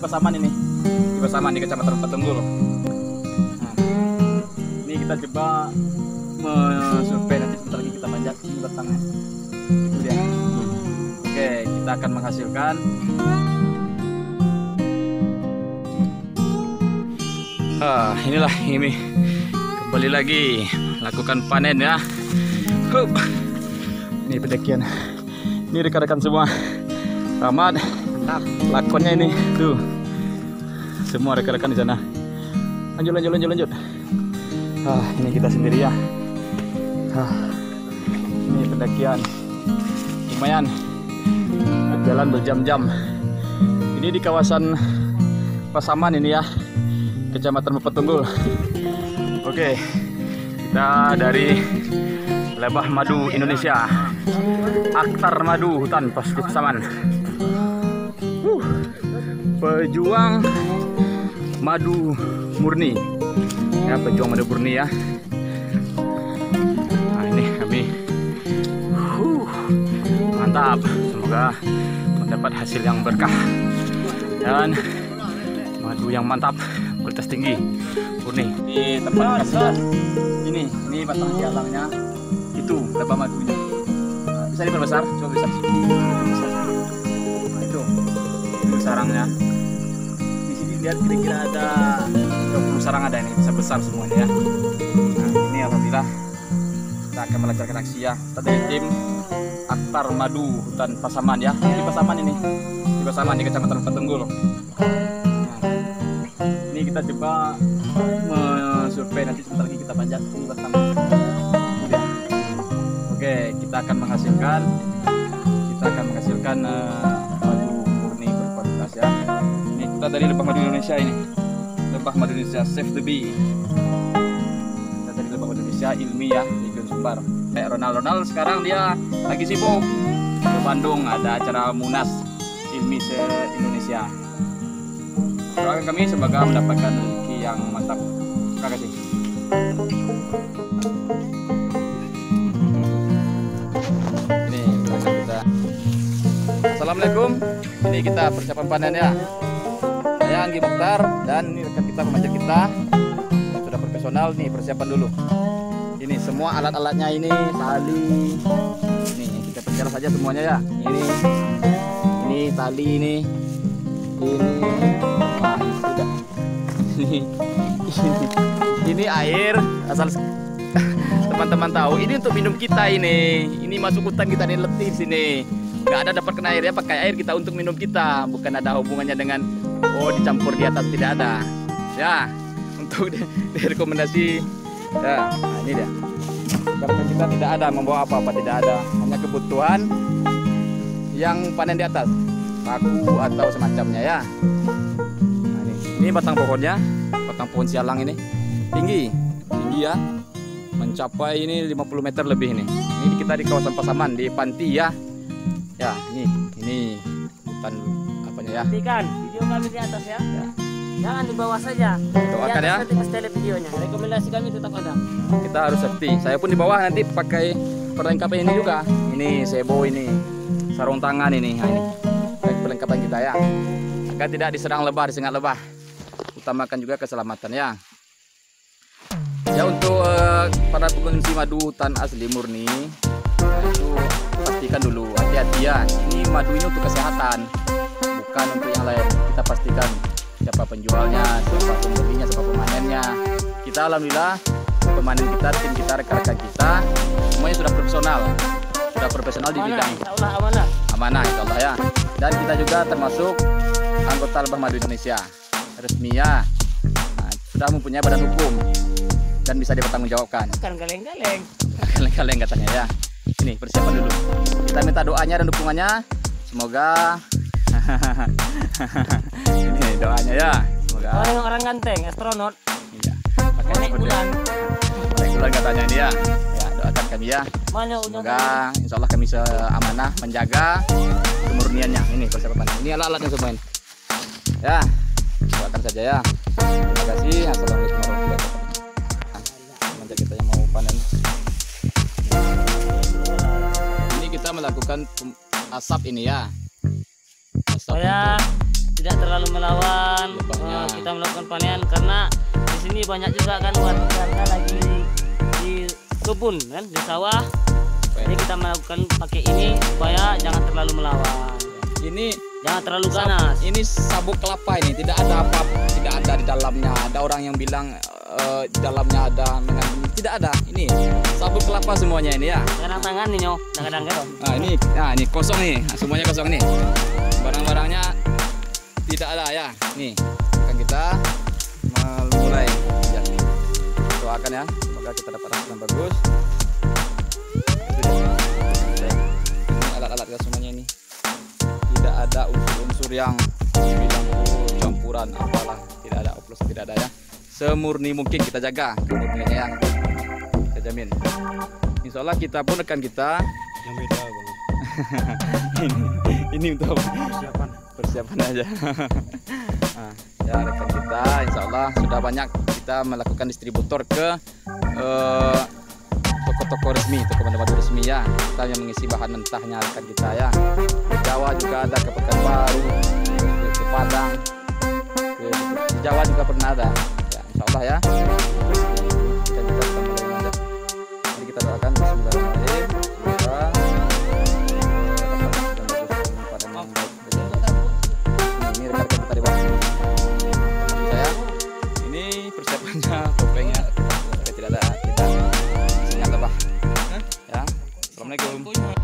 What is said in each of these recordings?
Pasaman ini. Di Pasaman di Kecamatan Petenggul. Nah, ini kita coba survei, nanti sebentar lagi kita panjat batangnya. Itu dia. Oke, kita akan menghasilkan. Ah, inilah ini. Kembali lagi lakukan panen ya. Ini pendakian. Ini rekan-rekan semua. Selamat. Lakonnya ini tuh. Semua rekan-rekan di sana. Lanjut. Ah, ini kita sendiri ya. Ah, ini pendakian. Lumayan. Jalan berjam-jam. Ini di kawasan Pasaman ini ya. Kecamatan Petenggul. Oke. Kita dari Lebah Madu Indonesia. Aghtar Madu Hutan Pas Pasaman. Pejuang madu murni. Ya, pejuang madu murni ya. Nah, ini kami. Mantap. Semoga mendapat hasil yang berkah dan madu yang mantap, kualitas tinggi, murni. Di tempat kita ini batang jalangnya itu lebah madunya. Bisa diperbesar, coba besar. Nah, itu sarangnya. Di sini lihat kira-kira ada 20 sarang ada ini, besar semuanya ya. Nah, ini alhamdulillah kita akan melancarkan aksi ya. Tadi tim Aghtar Madu Hutan Pasaman ya. Di Pasaman ini. Di Pasaman di Kecamatan Petenggul. Ini kita coba survei, nanti sebentar lagi kita panjat ini batang. Oke, kita akan menghasilkan madu murni berkualitas ya. Ini kita dari Lebah Madu Indonesia ini. Lebah Madu Indonesia Save the Bee. Kita dari Lebah Madu Indonesia Ilmi ya, di Sumbar. Kayak Ronald sekarang dia lagi sibuk ke Bandung, ada acara Munas Ilmi se-Indonesia. Doakan kami semoga mendapatkan rezeki yang mantap. Terima kasih. Ini kita. Assalamualaikum. Ini kita persiapan panen ya. Saya Anggi Mukhtar dan ini rekan kita pemajat kita. Sudah profesional nih, persiapan dulu. Ini semua alat-alatnya ini tali. Ini kita perjelas saja semuanya ya. Ini tali ini air, asal teman-teman tahu ini untuk minum kita ini masuk hutan kita ini letih sini, nggak ada dapat kena air ya, pakai air kita untuk minum kita, bukan ada hubungannya dengan oh dicampur di atas, tidak ada ya. Untuk direkomendasi ya, nah ini dia karena kita tidak ada membawa apa-apa, tidak ada, hanya kebutuhan yang panen di atas paku atau semacamnya ya. Nah, ini batang pohonnya, batang pohon sialang ini tinggi ya, mencapai ini 50 meter lebih ini. Ini kita di kawasan Pasaman di Panti ya. Ya ini hutan apanya ya? Perhatikan video kami di atas ya. Ya. Jangan di bawah saja. Doakan ya. Nanti pasti lihat videonya. Rekomendasi kami tetap ada. Kita harus sakti. Saya pun di bawah nanti pakai perlengkapan ini juga. Ini sebo ini, sarung tangan ini. Nah, ini perlengkapan kita ya, agar tidak diserang lebah, disengat lebah, utamakan juga keselamatan ya. Ya, untuk para pengonsumsi madu hutan asli murni itu pastikan dulu hati-hati ya, ini madunya untuk kesehatan, bukan untuk yang lain. Kita pastikan siapa penjualnya, siapa pembelinya, siapa pemanennya. Kita alhamdulillah pemanen kita, tim kita, rekan-rekan kita semuanya sudah profesional di bidang amanah insyaallah ya. Dan kita juga termasuk anggota Lebah Madu Indonesia resmi ya. Nah, sudah mempunyai badan hukum dan bisa dipertanggungjawabkan. Bukan galeng-galeng katanya ya. Ini persiapan dulu. Kita minta doanya dan dukungannya. Semoga ini doanya ya. Semoga orang ganteng, astronot. Iya. Pakai bulan. Pakai bulan katanya ini ya. Doakan kami ya, semoga insya Allah kami seamanah menjaga kemurniannya. Ini persiapan ini alat-alatnya semua ini ya, doakan saja ya. Terima kasih. Assalamualaikum warahmatullahi wabarakatuh. Nanti kita yang mau panen ini kita melakukan asap ini ya. Asap saya untuk... tidak terlalu melawan, kita melakukan panen karena di sini banyak juga kan warga lagi di kebun kan, di sawah. Jadi kita melakukan pakai ini supaya jangan terlalu melawan. Ini jangan terlalu ganas. Ini sabuk kelapa ini tidak ada apa-apa, tidak ada di dalamnya. Ada orang yang bilang di dalamnya ada, tidak ada. Ini sabuk kelapa semuanya ini ya. Kadang tangan nih nyoh, kadang-kadang. Nah ini, nah ini kosong nih, semuanya kosong nih. Barang-barangnya tidak ada ya. Nih akan kita mulai. Ya. Doakan ya, semoga kita dapat hasil yang bagus. Alat-alat semuanya ini tidak ada unsur-unsur yang dibilang campuran apalah, tidak ada oplos, tidak ada ya, semurni mungkin kita jaga kemurniannya ya, kita jamin insyaallah. Kita pun akan kita yang beda bang. ini untuk persiapan aja. Nah, ya rekan kita insyaallah sudah banyak kita melakukan distributor ke toko resmi, toko madu resmi ya. Kita yang mengisi bahan mentahnya rekan kita ya. Di Jawa juga ada, ke Pekanbaru, ke Padang, ke Jawa juga pernah ada. Ya, insyaallah ya. Dan kita mulai aja. Mari kita doakan bismillahirrahmanirrahim. Ini rekan kita di bawah. Saya ini persiapannya topengnya tidak ada.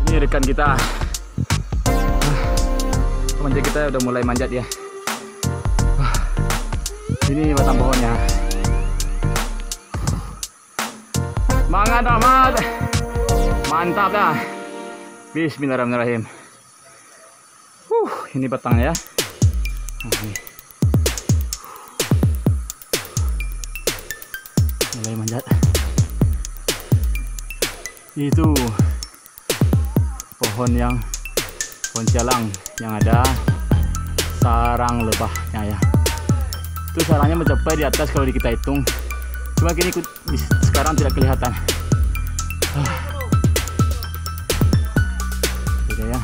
Ini rekan kita, manja kita udah mulai manjat ya. Ini batang pohonnya. Semangat amat, mantap dah. Bismillahirrahmanirrahim. Ini batangnya ya. Mulai manjat. Itu pohon sialang yang ada sarang lebahnya ya. Itu sarangnya mencapai di atas kalau kita hitung, cuma kini sekarang tidak kelihatan. Beda ya.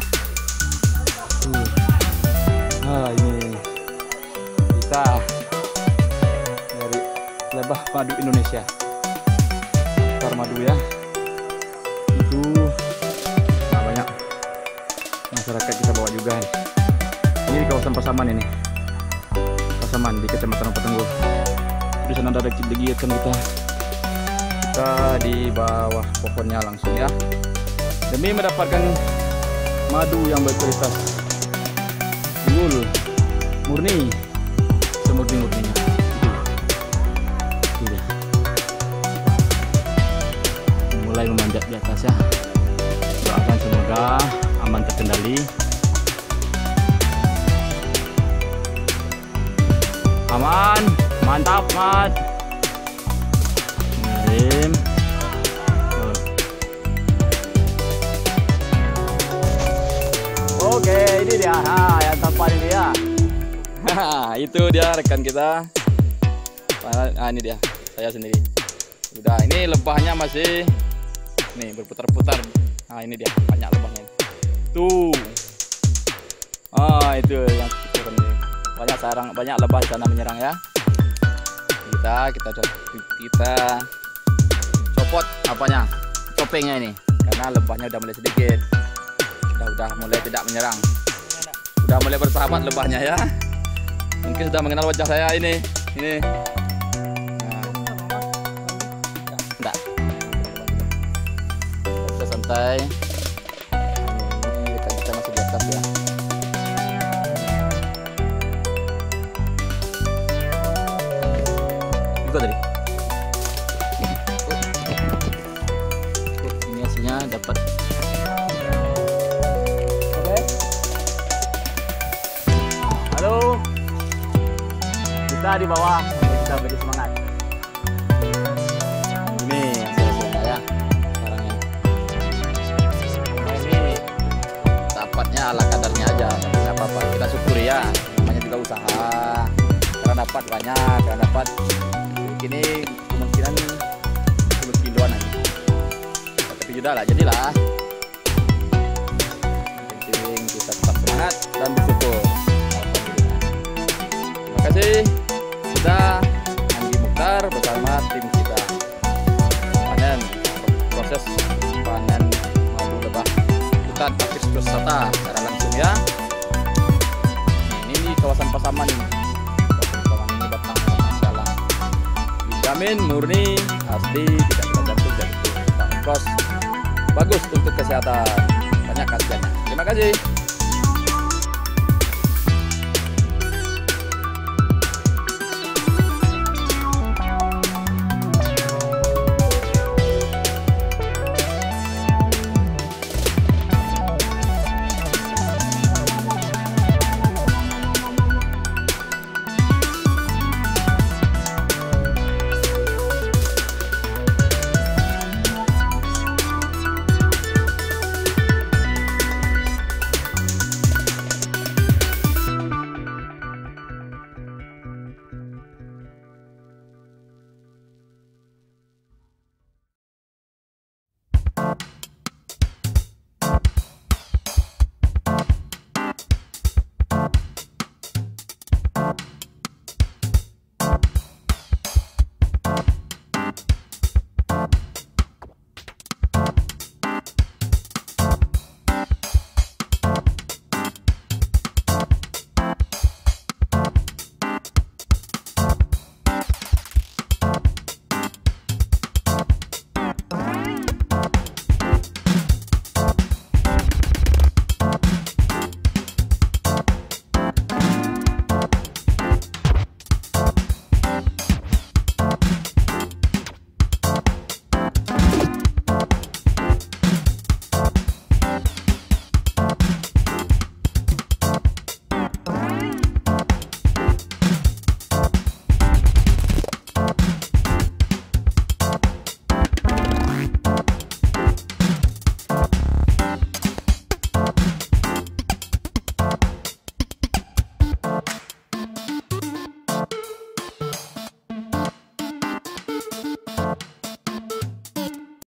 Ini kita dari lebah madu Indonesia, Aghtar madu ya. Masyarakat kita bawa juga nih. Ini di kawasan Pasaman ini. Pasaman di Kecamatan Petenggul. Di sana ada kegiatan kita. Kita di bawah pohonnya langsung ya. Demi mendapatkan madu yang berkualitas unggul, murni, semurni-murninya. Tidak. Mulai memanjat di atas ya. Doakan semoga aman terkendali, aman, mantap mat. Menarik. Oke, ini dia, yang tampan ini ya. Itu dia rekan kita. Nah, ini dia, saya sendiri. Udah, ini lebahnya masih, nih berputar-putar. Nah, ini dia, banyak lebahnya. Tuh, itu yang kita ini. Banyak sarang, banyak lebah di sana menyerang ya. Kita copot apanya, copengnya ini, karena lebahnya udah mulai sedikit, udah mulai tidak menyerang, udah mulai bersahabat lebahnya ya. Mungkin sudah mengenal wajah saya ini. Nah, kita santai. Ya. Itu tadi. Ini hasilnya dapat. Oke. Halo. Kita di bawah, kita beri semangat. Ini hasilnya ya. Sekarangnya. Dapatnya ala kadarnya aja, nggak apa-apa, kita syukuri ya, namanya juga usaha. Karena dapat banyak, karena dapat ini kemungkinan 10 kiloan aja, tapi sudah lah, jadilah penting kita tetap semangat dan bersyukur. kawasan Pasaman ini. Kawasan ini datang masalah. Dijamin murni, asli, tidak ada jantung dan cross. Bagus untuk kesehatan. Banyak khasiatnya. Terima kasih.